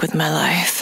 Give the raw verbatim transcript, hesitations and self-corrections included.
With my life.